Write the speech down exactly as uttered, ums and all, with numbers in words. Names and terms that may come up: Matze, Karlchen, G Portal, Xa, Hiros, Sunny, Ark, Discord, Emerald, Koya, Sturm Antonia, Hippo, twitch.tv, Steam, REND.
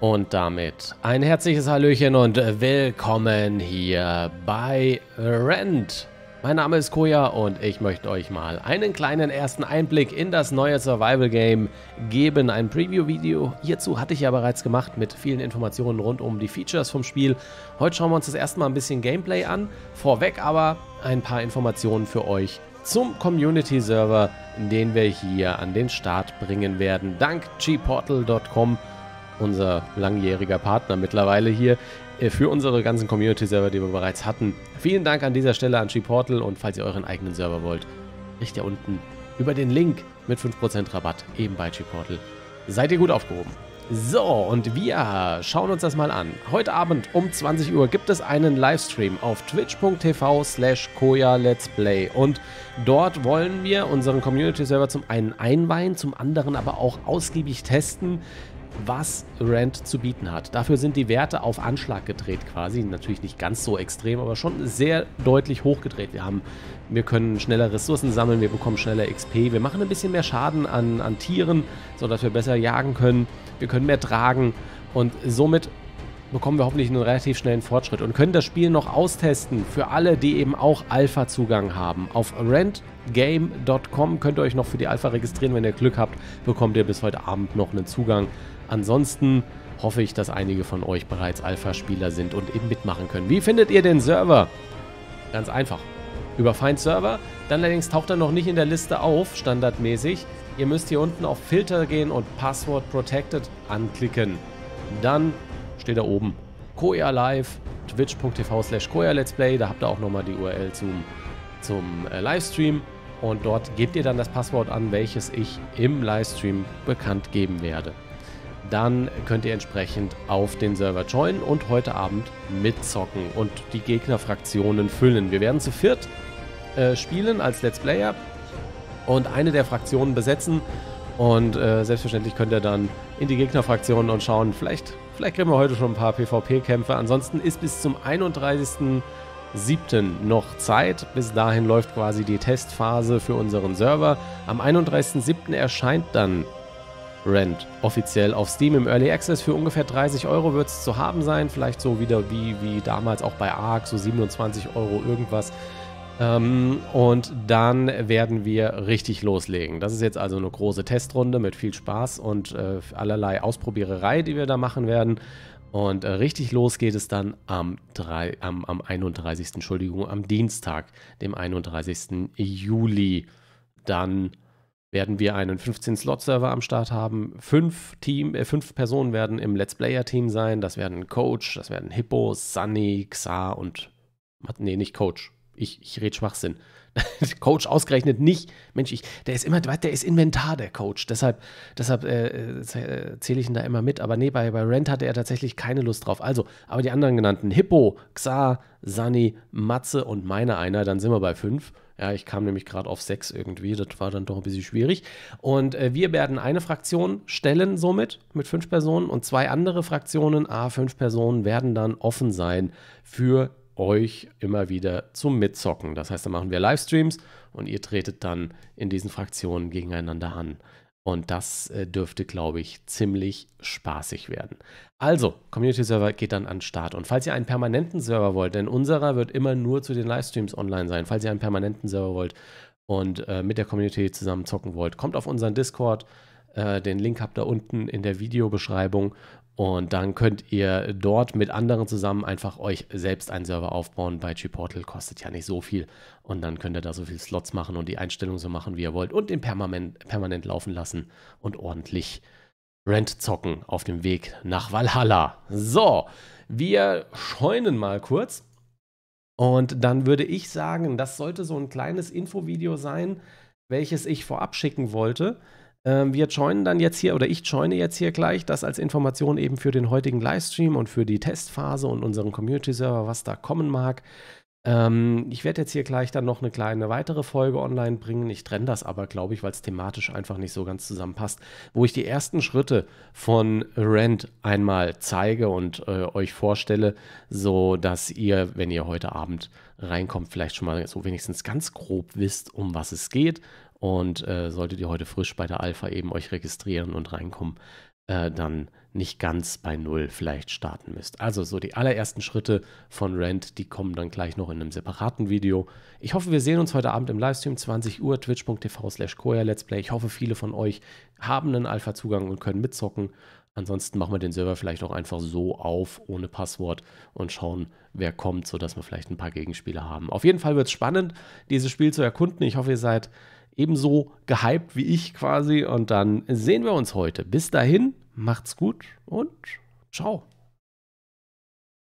Und damit ein herzliches Hallöchen und willkommen hier bei REND. Mein Name ist Koya und ich möchte euch mal einen kleinen ersten Einblick in das neue Survival Game geben. Ein Preview-Video hierzu hatte ich ja bereits gemacht mit vielen Informationen rund um die Features vom Spiel. Heute schauen wir uns das erstmal ein bisschen Gameplay an. Vorweg aber ein paar Informationen für euch zum Community-Server, den wir hier an den Start bringen werden. Dank G Portal Punkt com, unser langjähriger Partner mittlerweile hier für unsere ganzen Community-Server, die wir bereits hatten. Vielen Dank an dieser Stelle an G Portal und falls ihr euren eigenen Server wollt, kriegt ihr unten über den Link mit fünf Prozent Rabatt eben bei G Portal. Seid ihr gut aufgehoben. So, und wir schauen uns das mal an. Heute Abend um zwanzig Uhr gibt es einen Livestream auf twitch punkt t v slash koya let's play und dort wollen wir unseren Community-Server zum einen einweihen, zum anderen aber auch ausgiebig testen, was REND zu bieten hat. Dafür sind die Werte auf Anschlag gedreht quasi. Natürlich nicht ganz so extrem, aber schon sehr deutlich hochgedreht. Wir haben, wir können schneller Ressourcen sammeln, wir bekommen schneller X P, wir machen ein bisschen mehr Schaden an, an Tieren, sodass wir besser jagen können, wir können mehr tragen und somit bekommen wir hoffentlich einen relativ schnellen Fortschritt und können das Spiel noch austesten für alle, die eben auch Alpha-Zugang haben. Auf rent game punkt com könnt ihr euch noch für die Alpha registrieren. Wenn ihr Glück habt, bekommt ihr bis heute Abend noch einen Zugang. Ansonsten hoffe ich, dass einige von euch bereits Alpha-Spieler sind und eben mitmachen können. Wie findet ihr den Server? Ganz einfach. Über Find Server. Dann allerdings taucht er noch nicht in der Liste auf, standardmäßig. Ihr müsst hier unten auf Filter gehen und Password Protected anklicken. Dann steht da oben Koya Live, twitch punkt t v slash koya let's play. Da habt ihr auch nochmal die U R L zum, zum äh, Livestream. Und dort gebt ihr dann das Passwort an, welches ich im Livestream bekannt geben werde. Dann könnt ihr entsprechend auf den Server joinen und heute Abend mitzocken und die Gegnerfraktionen füllen. Wir werden zu viert äh, spielen als Let's Player und eine der Fraktionen besetzen. Und äh, selbstverständlich könnt ihr dann in die Gegnerfraktionen und schauen, vielleicht, vielleicht kriegen wir heute schon ein paar PvP-Kämpfe. Ansonsten ist bis zum einunddreißigsten siebten noch Zeit. Bis dahin läuft quasi die Testphase für unseren Server. Am einunddreißigsten siebten erscheint dann REND offiziell auf Steam im Early Access. Für ungefähr dreißig Euro wird es zu haben sein. Vielleicht so wieder wie, wie damals auch bei Ark, so siebenundzwanzig Euro irgendwas. Und dann werden wir richtig loslegen. Das ist jetzt also eine große Testrunde mit viel Spaß und äh, allerlei Ausprobiererei, die wir da machen werden. Und äh, richtig los geht es dann am, drei, am, am einunddreißigsten Entschuldigung, am Dienstag, dem einunddreißigsten Juli. Dann werden wir einen fünfzehn Slot Server am Start haben. Fünf, Team, äh, fünf Personen werden im Let's Player-Team sein. Das werden Coach, das werden Hippo, Sunny, Xa und... Nee, nicht Coach. Ich, ich rede Schwachsinn. Coach ausgerechnet nicht. Mensch, ich, der ist immer, der ist Inventar, der Coach. Deshalb, deshalb äh, zähle ich ihn da immer mit. Aber nee, bei, bei REND hatte er tatsächlich keine Lust drauf. Also, aber die anderen genannten, Hippo, Xa, Sunny, Matze und meiner einer, dann sind wir bei fünf. Ja, ich kam nämlich gerade auf sechs irgendwie. Das war dann doch ein bisschen schwierig. Und äh, wir werden eine Fraktion stellen somit mit fünf Personen und zwei andere Fraktionen, a fünf Personen, werden dann offen sein für euch immer wieder zum Mitzocken. Das heißt, da machen wir Livestreams und ihr tretet dann in diesen Fraktionen gegeneinander an. Und das äh, dürfte, glaube ich, ziemlich spaßig werden. Also, Community-Server geht dann an den Start. Und falls ihr einen permanenten Server wollt, denn unserer wird immer nur zu den Livestreams online sein, falls ihr einen permanenten Server wollt und äh, mit der Community zusammen zocken wollt, kommt auf unseren Discord. Äh, den Link habt ihr unten in der Videobeschreibung. Und dann könnt ihr dort mit anderen zusammen einfach euch selbst einen Server aufbauen. Bei G Portal kostet ja nicht so viel. Und dann könnt ihr da so viele Slots machen und die Einstellungen so machen, wie ihr wollt. Und den permanent, permanent laufen lassen und ordentlich REND zocken auf dem Weg nach Valhalla. So, wir scheuen mal kurz. Und dann würde ich sagen, das sollte so ein kleines Infovideo sein, welches ich vorab schicken wollte. Wir joinen dann jetzt hier, oder ich joine jetzt hier gleich, das als Information eben für den heutigen Livestream und für die Testphase und unseren Community-Server, was da kommen mag. Ähm, ich werde jetzt hier gleich dann noch eine kleine weitere Folge online bringen. Ich trenne das aber, glaube ich, weil es thematisch einfach nicht so ganz zusammenpasst, wo ich die ersten Schritte von REND einmal zeige und äh, euch vorstelle, sodass ihr, wenn ihr heute Abend reinkommt, vielleicht schon mal so wenigstens ganz grob wisst, um was es geht. Und äh, solltet ihr heute frisch bei der Alpha eben euch registrieren und reinkommen, äh, dann nicht ganz bei Null vielleicht starten müsst. Also so die allerersten Schritte von REND, die kommen dann gleich noch in einem separaten Video. Ich hoffe, wir sehen uns heute Abend im Livestream, zwanzig Uhr, twitch punkt t v slash Koya Let's Play. Ich hoffe, viele von euch haben einen Alpha-Zugang und können mitzocken. Ansonsten machen wir den Server vielleicht auch einfach so auf, ohne Passwort, und schauen, wer kommt, sodass wir vielleicht ein paar Gegenspiele haben. Auf jeden Fall wird es spannend, dieses Spiel zu erkunden. Ich hoffe, ihr seid ebenso gehypt wie ich quasi. Und dann sehen wir uns heute. Bis dahin, macht's gut und ciao.